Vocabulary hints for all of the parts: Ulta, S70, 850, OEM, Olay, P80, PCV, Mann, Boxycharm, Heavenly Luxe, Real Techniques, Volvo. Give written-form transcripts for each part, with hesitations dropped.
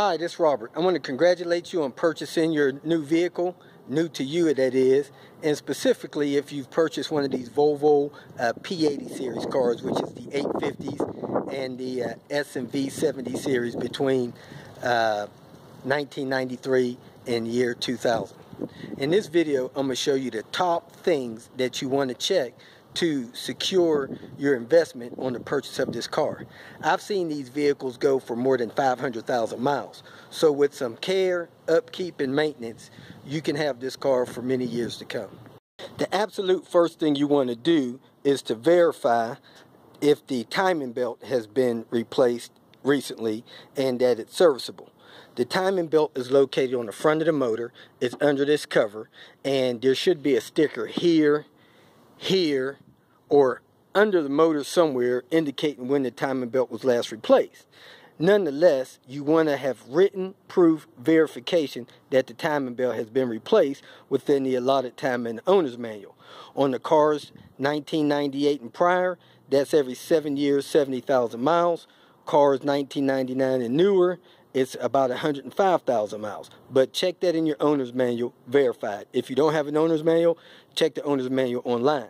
Hi, this is Robert. I want to congratulate you on purchasing your new vehicle, new to you that is, and specifically if you've purchased one of these Volvo P80 series cars, which is the 850s and the S70 series between 1993 and year 2000. In this video, I'm going to show you the top things that you want to check to secure your investment on the purchase of this car. I've seen these vehicles go for more than 500,000 miles. So with some care, upkeep, and maintenance, you can have this car for many years to come. The absolute first thing you want to do is to verify if the timing belt has been replaced recently and that it's serviceable. The timing belt is located on the front of the motor. It's under this cover, and there should be a sticker here, or under the motor somewhere indicating when the timing belt was last replaced. Nonetheless, you want to have written proof verification that the timing belt has been replaced within the allotted time in the owner's manual. On the cars 1998 and prior, that's every 7 years, 70,000 miles. Cars 1999 and newer, it's about 105,000 miles. But check that in your owner's manual, verified. If you don't have an owner's manual, check the owner's manual online.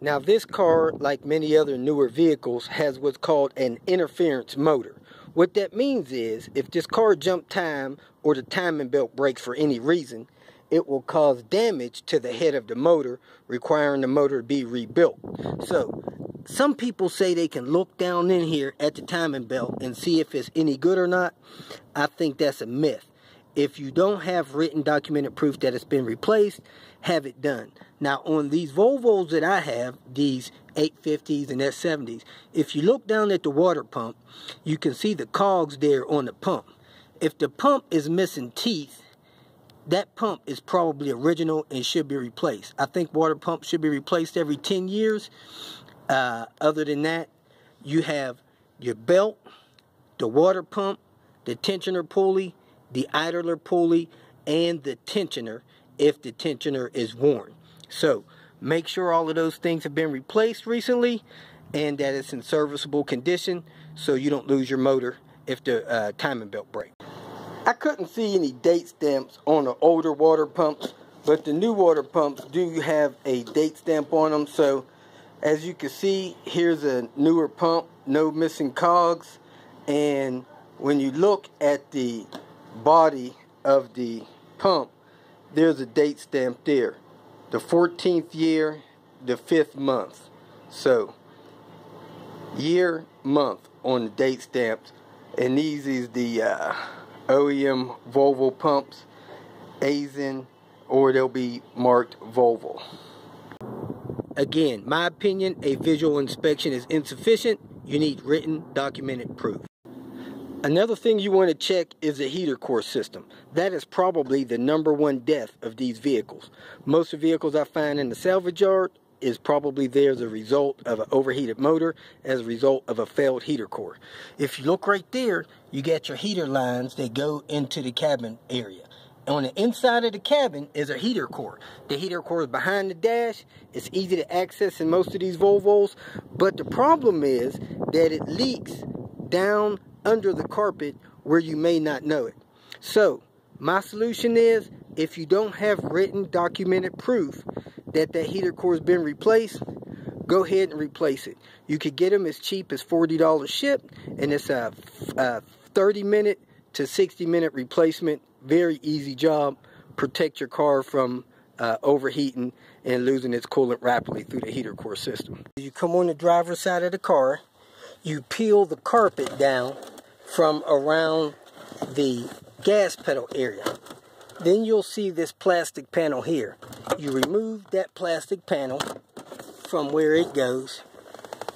Now, this car, like many other newer vehicles, has what's called an interference motor. What that means is, if this car jump time or the timing belt breaks for any reason, it will cause damage to the head of the motor, requiring the motor to be rebuilt. So, some people say they can look down in here at the timing belt and see if it's any good or not. I think that's a myth. If you don't have written documented proof that it's been replaced, have it done. Now, on these Volvos that I have, these 850s and S70s, if you look down at the water pump, you can see the cogs there on the pump. If the pump is missing teeth, that pump is probably original and should be replaced. I think water pumps should be replaced every 10 years. Other than that, you have your belt, the water pump, the tensioner pulley, the idler pulley, and the tensioner if the tensioner is worn. So make sure all of those things have been replaced recently and that it's in serviceable condition so you don't lose your motor if the timing belt breaks. I couldn't see any date stamps on the older water pumps, but the new water pumps do have a date stamp on them. So as you can see, here's a newer pump, no missing cogs, and when you look at the body of the pump, there's a date stamp there, the 14th year, the 5th month. So year, month on the date stamps, and these is the OEM Volvo pumps, Azen, or they'll be marked Volvo. Again, my opinion, a visual inspection is insufficient. You need written documented proof. Another thing you want to check is the heater core system. That is probably the #1 death of these vehicles. Most of the vehicles I find in the salvage yard is probably there as a result of an overheated motor, as a result of a failed heater core. If you look right there, you got your heater lines that go into the cabin area. On the inside of the cabin is a heater core. The heater core is behind the dash. It's easy to access in most of these Volvos, but the problem is that it leaks down under the carpet where you may not know it. So my solution is, if you don't have written documented proof that that heater core has been replaced, go ahead and replace it. You could get them as cheap as $40 shipped, and it's a 30-minute to 60-minute replacement. Very easy job. Protect your car from overheating and losing its coolant rapidly through the heater core system. You come on the driver's side of the car, you peel the carpet down from around the gas pedal area. Then you'll see this plastic panel here. You remove that plastic panel from where it goes.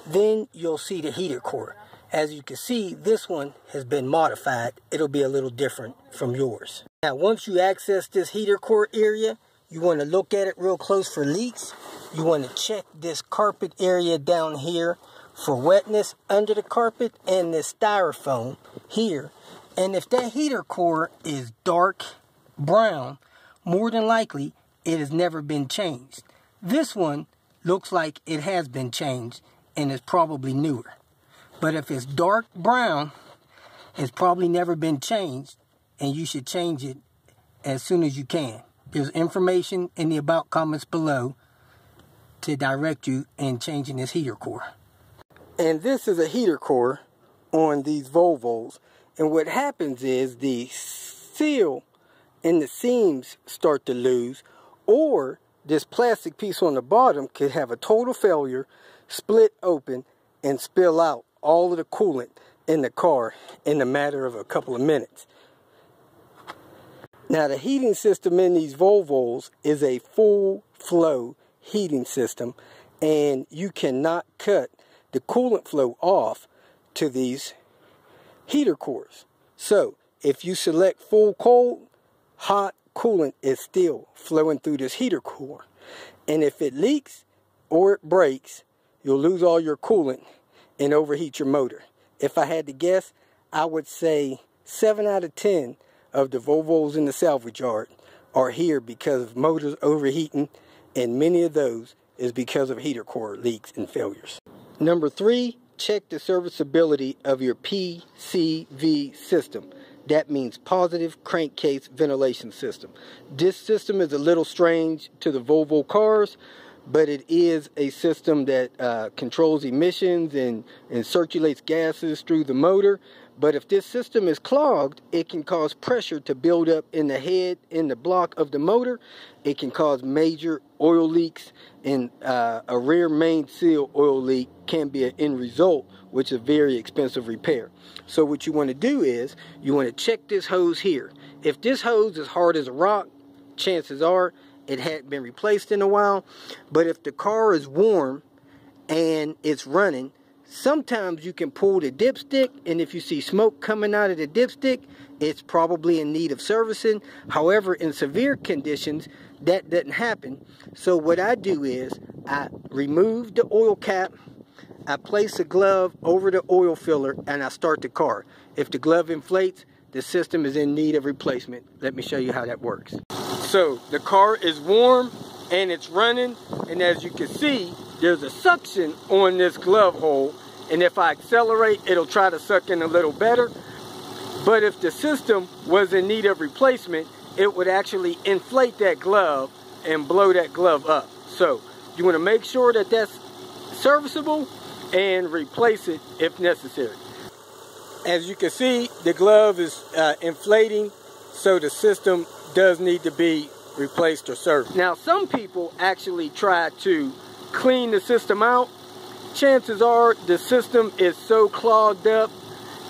Then you'll see the heater core. As you can see, this one has been modified. It'll be a little different from yours. Now, once you access this heater core area, you want to look at it real close for leaks. You want to check this carpet area down here for wetness under the carpet and this styrofoam here. And if that heater core is dark brown, more than likely it has never been changed. This one looks like it has been changed and is probably newer. But if it's dark brown, has probably never been changed, and you should change it as soon as you can. There's information in the about comments below to direct you in changing this heater core. And this is a heater core on these Volvos. And what happens is the seal and the seams start to loose, or this plastic piece on the bottom could have a total failure, split open, and spill out all of the coolant in the car in a matter of a couple of minutes. Now, the heating system in these Volvos is a full flow heating system, and you cannot cut the coolant flow off to these heater cores. So if you select full cold, hot coolant is still flowing through this heater core, and if it leaks or it breaks, you'll lose all your coolant and overheat your motor. If I had to guess, I would say 7 out of 10 of the Volvos in the salvage yard are here because of motors overheating, and many of those is because of heater core leaks and failures. Number 3, check the serviceability of your PCV system. That means positive crankcase ventilation system. This system is a little strange to the Volvo cars, but it is a system that controls emissions and circulates gases through the motor. But if this system is clogged, it can cause pressure to build up in the head, in the block of the motor. It can cause major oil leaks, and a rear main seal oil leak can be an end result, which is a very expensive repair. So what you want to do is you want to check this hose here. If this hose is hard as a rock, chances are it hadn't been replaced in a while. But if the car is warm and it's running, sometimes you can pull the dipstick, and if you see smoke coming out of the dipstick, it's probably in need of servicing. However, in severe conditions, that doesn't happen. So what I do is I remove the oil cap, I place a glove over the oil filler, and I start the car. If the glove inflates, the system is in need of replacement. Let me show you how that works. So the car is warm and it's running, and as you can see, there's a suction on this glove hole, and if I accelerate, it'll try to suck in a little better. But if the system was in need of replacement, it would actually inflate that glove and blow that glove up. So you want to make sure that that's serviceable and replace it if necessary. As you can see, the glove is inflating, so the system does need to be replaced or serviced. Now, some people actually try to clean the system out. Chances are the system is so clogged up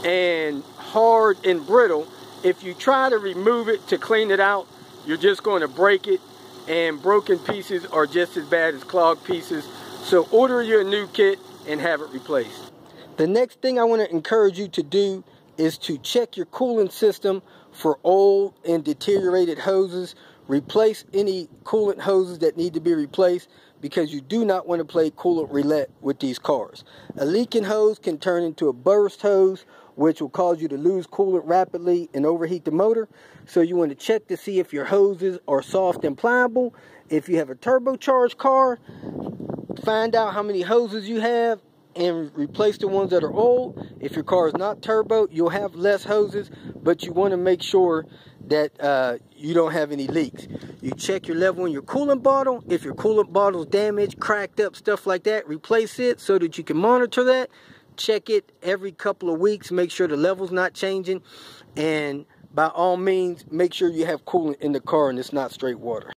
and hard and brittle, if you try to remove it to clean it out, you're just going to break it, and broken pieces are just as bad as clogged pieces. So order your new kit and have it replaced. The next thing I want to encourage you to do is to check your cooling system for old and deteriorated hoses. Replace any coolant hoses that need to be replaced, because you do not want to play coolant roulette with these cars. A leaking hose can turn into a burst hose, which will cause you to lose coolant rapidly and overheat the motor. So you want to check to see if your hoses are soft and pliable. If you have a turbocharged car, find out how many hoses you have and replace the ones that are old. If your car is not turbo, you'll have less hoses, but you want to make sure that you don't have any leaks. You check your level in your coolant bottle. If your coolant bottle is damaged, cracked up, stuff like that, replace it so that you can monitor that. Check it every couple of weeks. Make sure the level's not changing. And by all means, make sure you have coolant in the car and it's not straight water.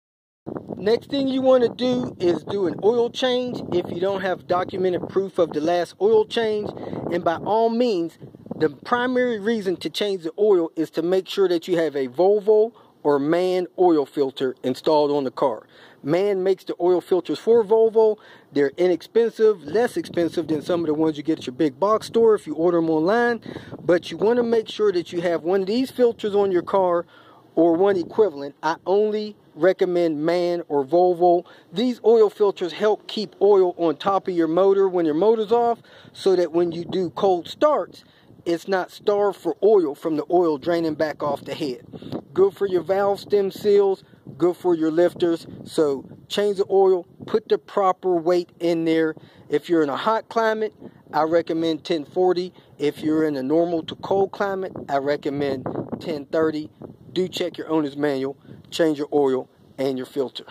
Next thing you want to do is do an oil change if you don't have documented proof of the last oil change. And by all means, the primary reason to change the oil is to make sure that you have a Volvo or Mann oil filter installed on the car. Mann makes the oil filters for Volvo. They're inexpensive, less expensive than some of the ones you get at your big box store if you order them online. But you want to make sure that you have one of these filters on your car, or one equivalent. I only recommend Mann or Volvo. These oil filters help keep oil on top of your motor when your motor's off, so that when you do cold starts, it's not starved for oil from the oil draining back off the head. Good for your valve stem seals, good for your lifters. So change the oil, put the proper weight in there. If you're in a hot climate, I recommend 1040. If you're in a normal to cold climate, I recommend 1030. Do check your owner's manual, change your oil and your filter.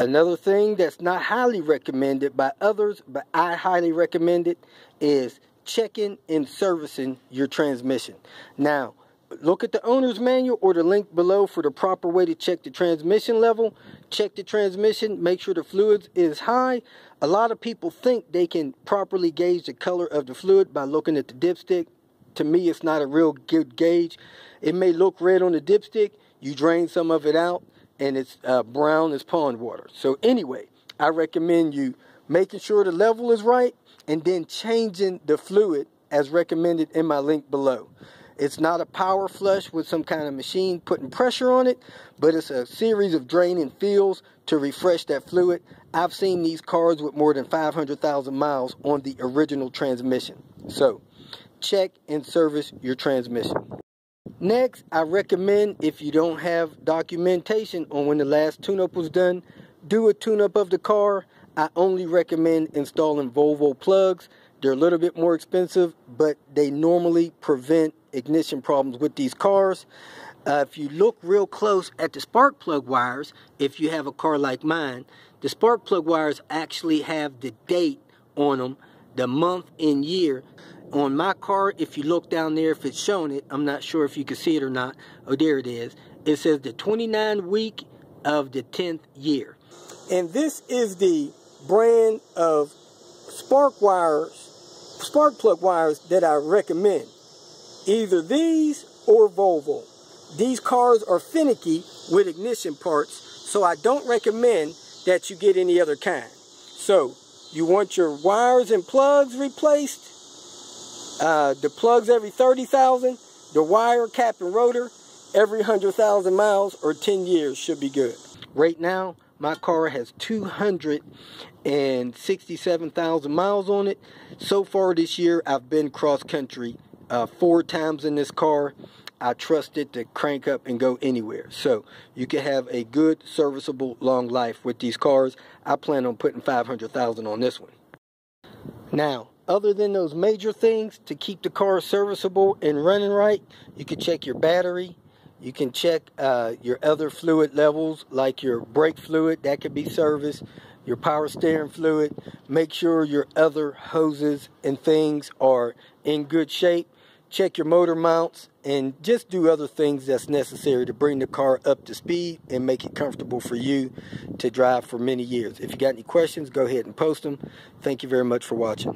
Another thing that's not highly recommended by others, but I highly recommend it, is checking and servicing your transmission. Now, look at the owner's manual or the link below for the proper way to check the transmission level. Check the transmission, make sure the fluid is high. A lot of people think they can properly gauge the color of the fluid by looking at the dipstick. To me, it's not a real good gauge. It may look red on the dipstick. You drain some of it out and it's brown as pond water. So anyway, I recommend you making sure the level is right and then changing the fluid as recommended in my link below. It's not a power flush with some kind of machine putting pressure on it, but it's a series of draining fills to refresh that fluid. I've seen these cars with more than 500,000 miles on the original transmission. So check and service your transmission. Next, I recommend, if you don't have documentation on when the last tune-up was done, do a tune-up of the car. I only recommend installing Volvo plugs. They're a little bit more expensive, but they normally prevent ignition problems with these cars. If you look real close at the spark plug wires, if you have a car like mine, the spark plug wires actually have the date on them, the month and year. On my car, if you look down there, if it's showing it, I'm not sure if you can see it or not. Oh, there it is. It says the 29th week of the 10th year. And this is the brand of spark plug wires that I recommend. Either these or Volvo. These cars are finicky with ignition parts, so I don't recommend that you get any other kind. So you want your wires and plugs replaced. The plugs every 30,000, the wire, cap and rotor every 100,000 miles or 10 years should be good. Right now my car has 267,000 miles on it. So far this year I've been cross-country 4 times in this car. I trust it to crank up and go anywhere. So you can have a good, serviceable, long life with these cars. I plan on putting 500,000 on this one. Now, other than those major things to keep the car serviceable and running right, you can check your battery. You can check your other fluid levels, like your brake fluid, that could be serviced, your power steering fluid. Make sure your other hoses and things are in good shape. Check your motor mounts and just do other things that's necessary to bring the car up to speed and make it comfortable for you to drive for many years. If you got any questions, go ahead and post them. Thank you very much for watching.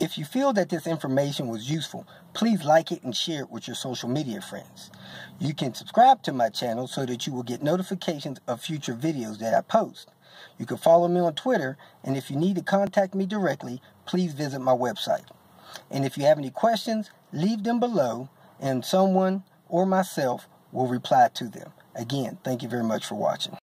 If you feel that this information was useful, please like it and share it with your social media friends. You can subscribe to my channel so that you will get notifications of future videos that I post. You can follow me on Twitter, and if you need to contact me directly, please visit my website. And if you have any questions, leave them below, and someone or myself will reply to them. Again, thank you very much for watching.